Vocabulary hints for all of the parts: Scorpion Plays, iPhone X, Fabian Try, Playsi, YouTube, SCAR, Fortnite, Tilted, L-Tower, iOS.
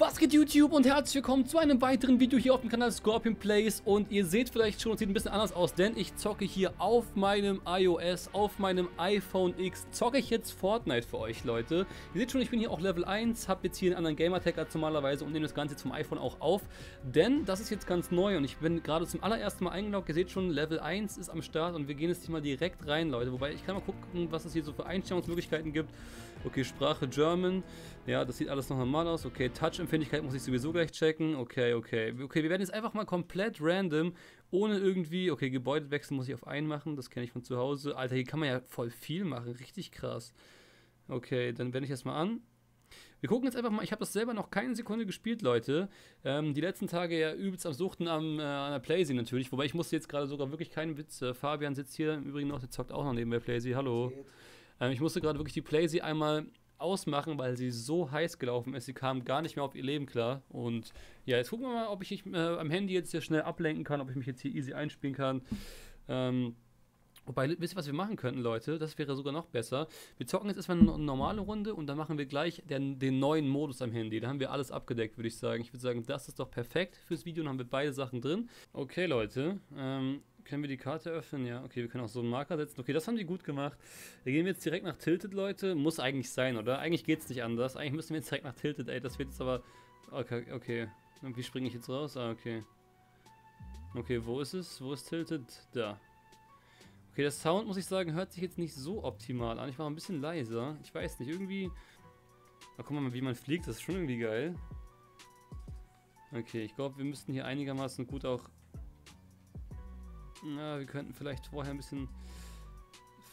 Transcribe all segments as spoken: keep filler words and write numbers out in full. Was geht YouTube und herzlich willkommen zu einem weiteren Video hier auf dem Kanal Scorpion Plays. Und ihr seht vielleicht schon, es sieht ein bisschen anders aus, denn ich zocke hier auf meinem iOS, auf meinem iPhone X, zocke ich jetzt Fortnite für euch, Leute. Ihr seht schon, ich bin hier auch Level eins, habe jetzt hier einen anderen Gamertag als normalerweise und nehme das Ganze jetzt vom iPhone auch auf, denn das ist jetzt ganz neu und ich bin gerade zum allerersten Mal eingeloggt. Ihr seht schon, Level eins ist am Start und wir gehen jetzt hier mal direkt rein, Leute, wobei ich kann mal gucken, was es hier so für Einstellungsmöglichkeiten gibt. Okay, Sprache German, ja, das sieht alles noch normal aus. Okay, Touch-Empfindlichkeit muss ich sowieso gleich checken. Okay, okay. Okay, wir werden jetzt einfach mal komplett random, ohne irgendwie... Okay, Gebäudewechsel muss ich auf einen machen. Das kenne ich von zu Hause. Alter, hier kann man ja voll viel machen. Richtig krass. Okay, dann wende ich das mal an. Wir gucken jetzt einfach mal. Ich habe das selber noch keine Sekunde gespielt, Leute. Ähm, die letzten Tage ja übelst am Suchten am, äh, an der Playsi natürlich. Wobei ich musste jetzt gerade sogar wirklich keinen Witz. Äh, Fabian sitzt hier im Übrigen noch. Der zockt auch noch neben der Playsi. Hallo. Ähm, ich musste gerade wirklich die Playsi einmal... ausmachen, weil sie so heiß gelaufen ist. Sie kam gar nicht mehr auf ihr Leben klar. Und ja, jetzt gucken wir mal, ob ich mich, äh, am Handy jetzt hier schnell ablenken kann, ob ich mich jetzt hier easy einspielen kann. Ähm, wobei, wisst ihr, was wir machen könnten, Leute? Das wäre sogar noch besser. Wir zocken jetzt erstmal eine normale Runde und dann machen wir gleich den, den neuen Modus am Handy. Da haben wir alles abgedeckt, würde ich sagen. Ich würde sagen, das ist doch perfekt fürs Video. Dann haben wir beide Sachen drin. Okay, Leute. Ähm, können wir die Karte öffnen? Ja, okay, wir können auch so einen Marker setzen. Okay, das haben die gut gemacht. Da gehen wir jetzt direkt nach Tilted, Leute. Muss eigentlich sein, oder? Eigentlich geht es nicht anders. Eigentlich müssen wir jetzt direkt nach Tilted, ey. Das wird jetzt aber... Okay, okay. Und wie springe ich jetzt raus? Ah, okay. Okay, wo ist es? Wo ist Tilted? Da. Okay, der Sound, muss ich sagen, hört sich jetzt nicht so optimal an. Ich war ein bisschen leiser. Ich weiß nicht, irgendwie... Ach, guck mal, wie man fliegt. Das ist schon irgendwie geil. Okay, ich glaube, wir müssten hier einigermaßen gut auch... Na, wir könnten vielleicht vorher ein bisschen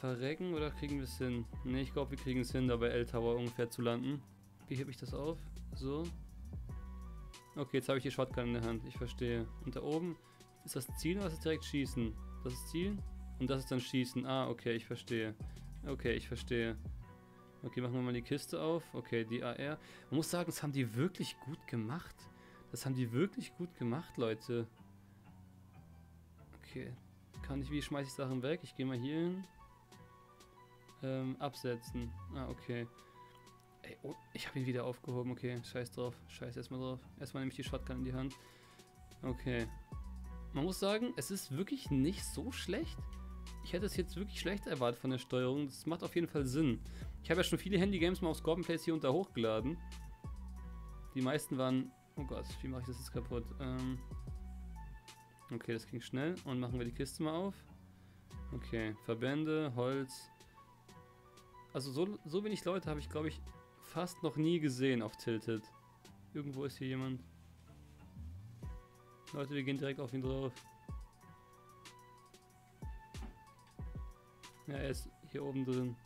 verrecken, oder kriegen wir es hin? Ne, ich glaube, wir kriegen es hin, da bei L-Tower ungefähr zu landen. Wie hebe ich das auf? So. Okay, jetzt habe ich die Shotgun in der Hand, ich verstehe. Und da oben ist das Ziel oder ist das direkt Schießen? Das ist Ziel und das ist dann Schießen. Ah, okay, ich verstehe. Okay, ich verstehe. Okay, machen wir mal die Kiste auf. Okay, die A R. Man muss sagen, das haben die wirklich gut gemacht. Das haben die wirklich gut gemacht, Leute. Okay, kann ich, wie schmeiße ich Sachen weg? Ich gehe mal hier hin. Ähm, absetzen. Ah, okay. Ey, oh, ich habe ihn wieder aufgehoben. Okay, scheiß drauf. Scheiß erstmal drauf. Erstmal nehme ich die Shotgun in die Hand. Okay. Man muss sagen, es ist wirklich nicht so schlecht. Ich hätte es jetzt wirklich schlecht erwartet von der Steuerung. Das macht auf jeden Fall Sinn. Ich habe ja schon viele Handygames mal auf Scorpion Plays hier und da hochgeladen. Die meisten waren... Oh Gott, wie mache ich das jetzt kaputt? Ähm... Okay, das ging schnell. Und machen wir die Kiste mal auf. Okay, Verbände, Holz. Also so, so wenig Leute habe ich, glaube ich, fast noch nie gesehen auf Tilted. Irgendwo ist hier jemand. Leute, wir gehen direkt auf ihn drauf. Ja, er ist hier oben drin.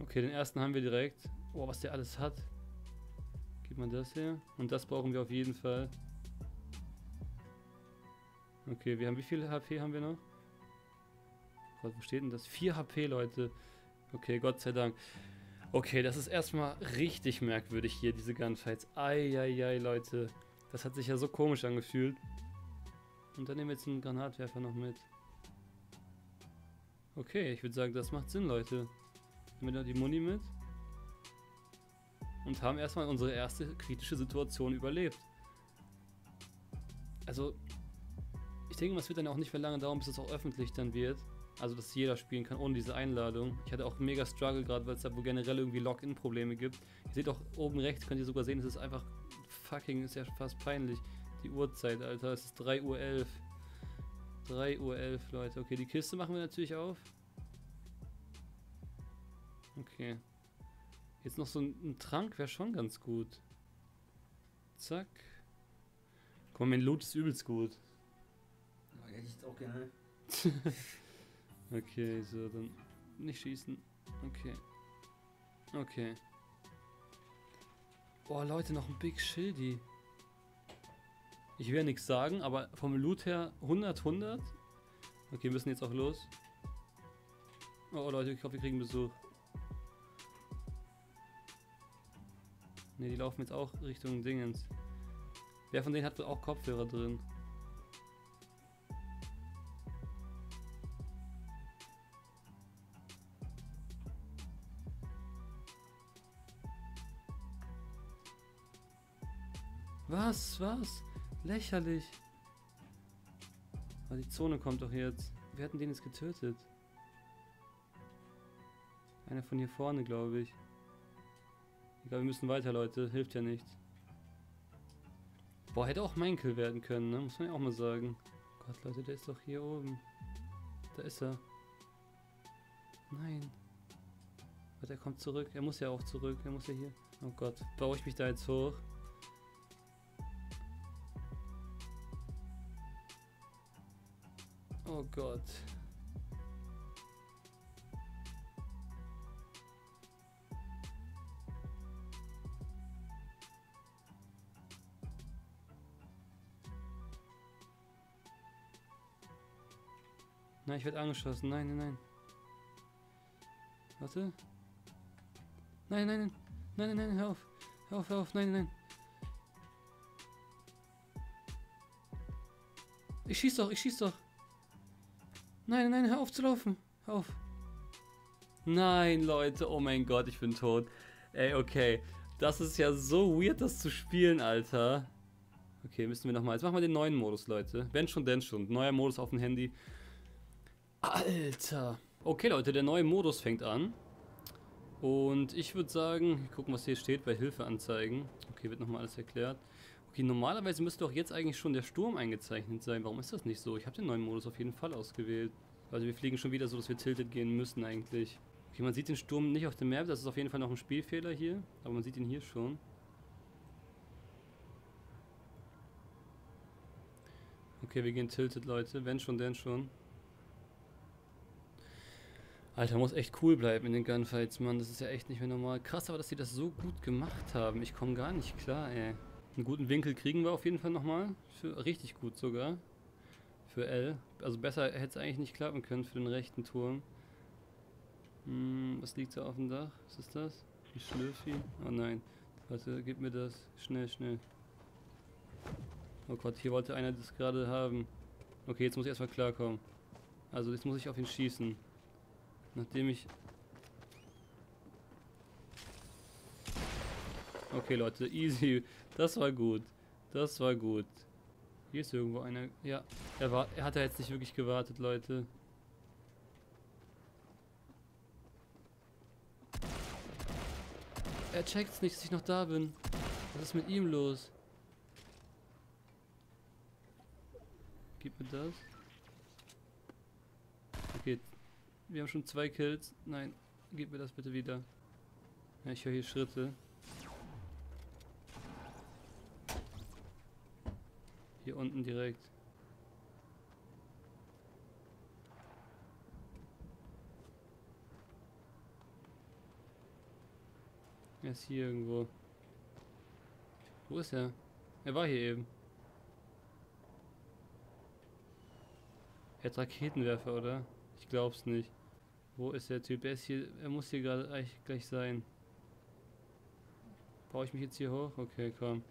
Okay, den ersten haben wir direkt. Oh, was der alles hat. Gib mal das her. Und das brauchen wir auf jeden Fall. Okay, wir haben, wie viel H P haben wir noch? Gott, wo steht denn das? vier H P, Leute. Okay, Gott sei Dank. Okay, das ist erstmal richtig merkwürdig hier, diese Gunfights. Eieiei, Leute. Das hat sich ja so komisch angefühlt. Und dann nehmen wir jetzt einen Granatwerfer noch mit. Okay, ich würde sagen, das macht Sinn, Leute. Nehmen wir da die Muni mit und haben erstmal unsere erste kritische Situation überlebt. Also, ich denke, es wird dann auch nicht mehr lange dauern, bis es auch öffentlich dann wird. Also, dass jeder spielen kann ohne diese Einladung. Ich hatte auch mega Struggle gerade, weil es da wohl generell irgendwie Login-Probleme gibt. Ihr seht auch oben rechts, könnt ihr sogar sehen, es ist einfach fucking, ist ja fast peinlich. Die Uhrzeit, Alter, es ist drei Uhr elf. drei Uhr elf, Leute. Okay, die Kiste machen wir natürlich auf. Okay. Jetzt noch so ein, ein Trank wäre schon ganz gut. Zack. Komm, mein Loot ist übelst gut. Ja, hätte ich jetzt auch gerne. Okay, so, dann nicht schießen. Okay. Okay. Oh, Leute, noch ein Big Schildi. Ich will ja nichts sagen, aber vom Loot her hundert, hundert. Okay, wir müssen jetzt auch los. Oh, Leute, ich glaube, wir kriegen Besuch. Ne, die laufen jetzt auch Richtung Dingens. Wer von denen hat auch Kopfhörer drin? Was? Was? Lächerlich. Aber die Zone kommt doch jetzt. Wir hatten den jetzt getötet. Einer von hier vorne, glaube ich. Egal, wir müssen weiter, Leute. Hilft ja nichts. Boah, hätte auch mein Kill werden können, ne? Muss man ja auch mal sagen. Gott, Leute, der ist doch hier oben. Da ist er. Nein. Warte, er kommt zurück. Er muss ja auch zurück. Er muss ja hier. Oh Gott, baue ich mich da jetzt hoch? Oh Gott. Nein, ich werde angeschossen. Nein, nein, nein. Warte. Nein, nein, nein. Nein, nein, nein, hör auf. Hör auf, hör auf. Nein, nein. Ich schieß doch, ich schieß doch. Nein, nein, hör auf zu laufen. Hör auf. Nein, Leute. Oh mein Gott, ich bin tot. Ey, okay. Das ist ja so weird, das zu spielen, Alter. Okay, müssen wir nochmal. Jetzt machen wir den neuen Modus, Leute. Wenn schon, denn schon. Neuer Modus auf dem Handy. Alter. Okay, Leute, der neue Modus fängt an. Und ich würde sagen, gucken, was hier steht bei Hilfe anzeigen. Okay, wird nochmal alles erklärt. Okay, normalerweise müsste doch jetzt eigentlich schon der Sturm eingezeichnet sein. Warum ist das nicht so? Ich habe den neuen Modus auf jeden Fall ausgewählt. Also wir fliegen schon wieder so, dass wir Tilted gehen müssen eigentlich. Okay, man sieht den Sturm nicht auf der Map. Das ist auf jeden Fall noch ein Spielfehler hier. Aber man sieht ihn hier schon. Okay, wir gehen Tilted, Leute. Wenn schon, denn schon. Alter, muss echt cool bleiben in den Gunfights, Mann. Das ist ja echt nicht mehr normal. Krass, aber dass die das so gut gemacht haben. Ich komme gar nicht klar, ey. Einen guten Winkel kriegen wir auf jeden Fall nochmal. Richtig gut sogar. Für L. Also besser hätte es eigentlich nicht klappen können für den rechten Turm. Hm, was liegt da auf dem Dach? Was ist das? Ein Schlürfi? Oh nein. Warte, gib mir das. Schnell, schnell. Oh Gott, hier wollte einer das gerade haben. Okay, jetzt muss ich erstmal klarkommen. Also jetzt muss ich auf ihn schießen. Nachdem ich... Okay, Leute, easy. Das war gut. Das war gut. Hier ist irgendwo einer. Ja, er war. Er hat ja jetzt nicht wirklich gewartet, Leute. Er checkt's nicht, dass ich noch da bin. Was ist mit ihm los? Gib mir das. Okay. Wir haben schon zwei Kills. Nein, gib mir das bitte wieder. Ja, ich höre hier Schritte. Hier unten direkt. Er ist hier irgendwo. Wo ist er? Er war hier eben. Er hat Raketenwerfer, oder? Ich glaub's nicht. Wo ist der Typ? Er ist hier. Er muss hier gerade gleich sein. Brauche ich mich jetzt hier hoch? Okay, komm.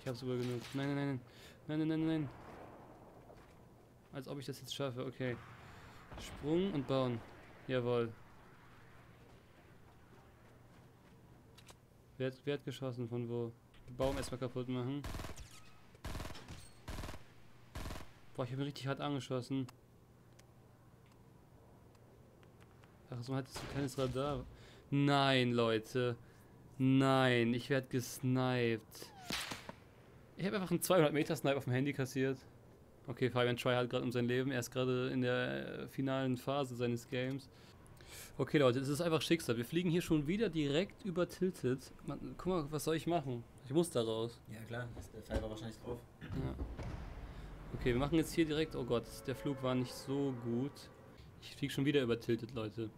Ich habe sogar genug. Nein, nein, nein, nein, nein, nein, nein. Als ob ich das jetzt schaffe. Okay. Sprung und bauen. Jawohl. Wer hat, wer hat geschossen? Von wo? Baum erstmal kaputt machen. Boah, ich habe ihn richtig hart angeschossen. Ach, so hat es ein kleines Radar. Nein, Leute. Nein, ich werde gesniped. Ich habe einfach einen zweihundert Meter Snipe auf dem Handy kassiert. Okay, Fabian Try hat gerade um sein Leben. Er ist gerade in der finalen Phase seines Games. Okay, Leute, das ist einfach Schicksal. Wir fliegen hier schon wieder direkt über Tilted. Man, guck mal, was soll ich machen? Ich muss da raus. Ja, klar. Der Fall war wahrscheinlich drauf. Ja. Okay, wir machen jetzt hier direkt... Oh Gott, der Flug war nicht so gut. Ich fliege schon wieder über Tilted, Leute.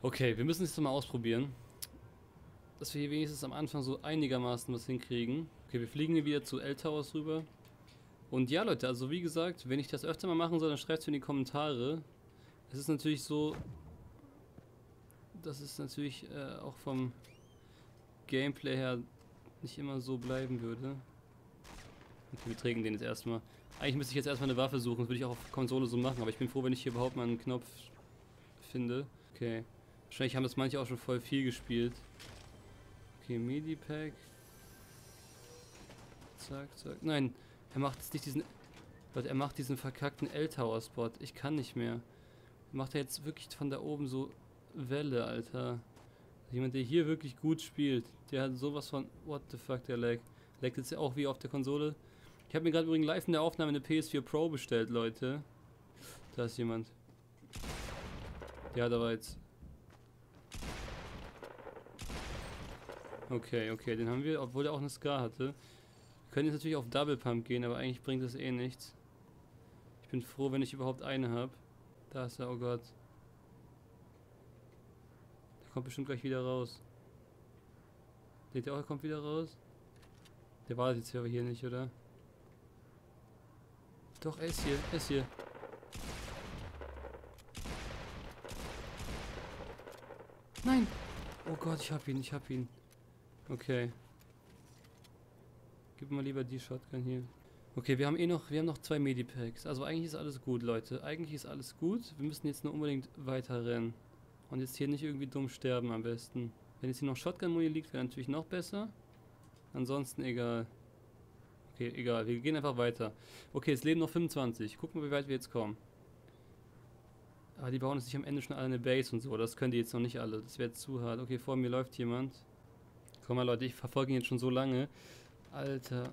Okay, wir müssen es jetzt mal ausprobieren. Dass wir hier wenigstens am Anfang so einigermaßen was hinkriegen. Okay, wir fliegen hier wieder zu L-Towers rüber. Und ja, Leute, also wie gesagt, wenn ich das öfter mal machen soll, dann schreibt es in die Kommentare. Es ist natürlich so, das ist natürlich äh, auch vom Gameplay her nicht immer so bleiben würde. Okay, wir trägen den jetzt erstmal. Eigentlich müsste ich jetzt erstmal eine Waffe suchen, das würde ich auch auf Konsole so machen, aber ich bin froh, wenn ich hier überhaupt mal einen Knopf finde. Okay. Wahrscheinlich haben das manche auch schon voll viel gespielt. Okay, Medipack. Zack, zack. Nein, er macht jetzt nicht diesen... Leute, er macht diesen verkackten L-Tower-Spot. Ich kann nicht mehr. Macht er jetzt wirklich von da oben so Welle, Alter. Jemand, der hier wirklich gut spielt, der hat sowas von... What the fuck, der lag. Laggt jetzt auch wie auf der Konsole. Ich habe mir gerade übrigens live in der Aufnahme eine P S vier Pro bestellt, Leute. Da ist jemand. Der hat aber jetzt... Okay, okay, den haben wir, obwohl er auch eine SCAR hatte. Wir können jetzt natürlich auf Double Pump gehen, aber eigentlich bringt das eh nichts. Ich bin froh, wenn ich überhaupt eine habe. Da ist er, oh Gott. Der kommt bestimmt gleich wieder raus. Seht ihr auch, er kommt wieder raus? Der wartet jetzt aber hier nicht, oder? Doch, er ist hier, er ist hier. Nein! Oh Gott, ich hab ihn, ich hab ihn. Okay. Gib mal lieber die Shotgun hier. Okay, wir haben eh noch, wir haben noch zwei Medipacks. Also eigentlich ist alles gut, Leute. Eigentlich ist alles gut. Wir müssen jetzt nur unbedingt weiter rennen. Und jetzt hier nicht irgendwie dumm sterben am besten. Wenn jetzt hier noch Shotgun-Muni liegt, wäre natürlich noch besser. Ansonsten egal. Okay, egal. Wir gehen einfach weiter. Okay, es leben noch fünfundzwanzig. Gucken wir, wie weit wir jetzt kommen. Aber die bauen uns nicht am Ende schon alle eine Base und so. Das können die jetzt noch nicht alle. Das wäre zu hart. Okay, vor mir läuft jemand. Komm mal, Leute, ich verfolge ihn jetzt schon so lange. Alter.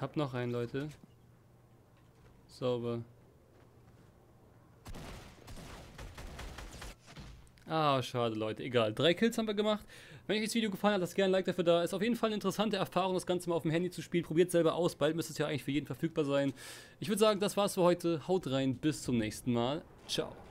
Hab noch einen, Leute. Sauber. Ah, schade, Leute. Egal. Drei Kills haben wir gemacht. Wenn euch das Video gefallen hat, lasst gerne ein Like dafür da. Ist auf jeden Fall eine interessante Erfahrung, das Ganze mal auf dem Handy zu spielen. Probiert selber aus. Bald müsste es ja eigentlich für jeden verfügbar sein. Ich würde sagen, das war's für heute. Haut rein. Bis zum nächsten Mal. Ciao.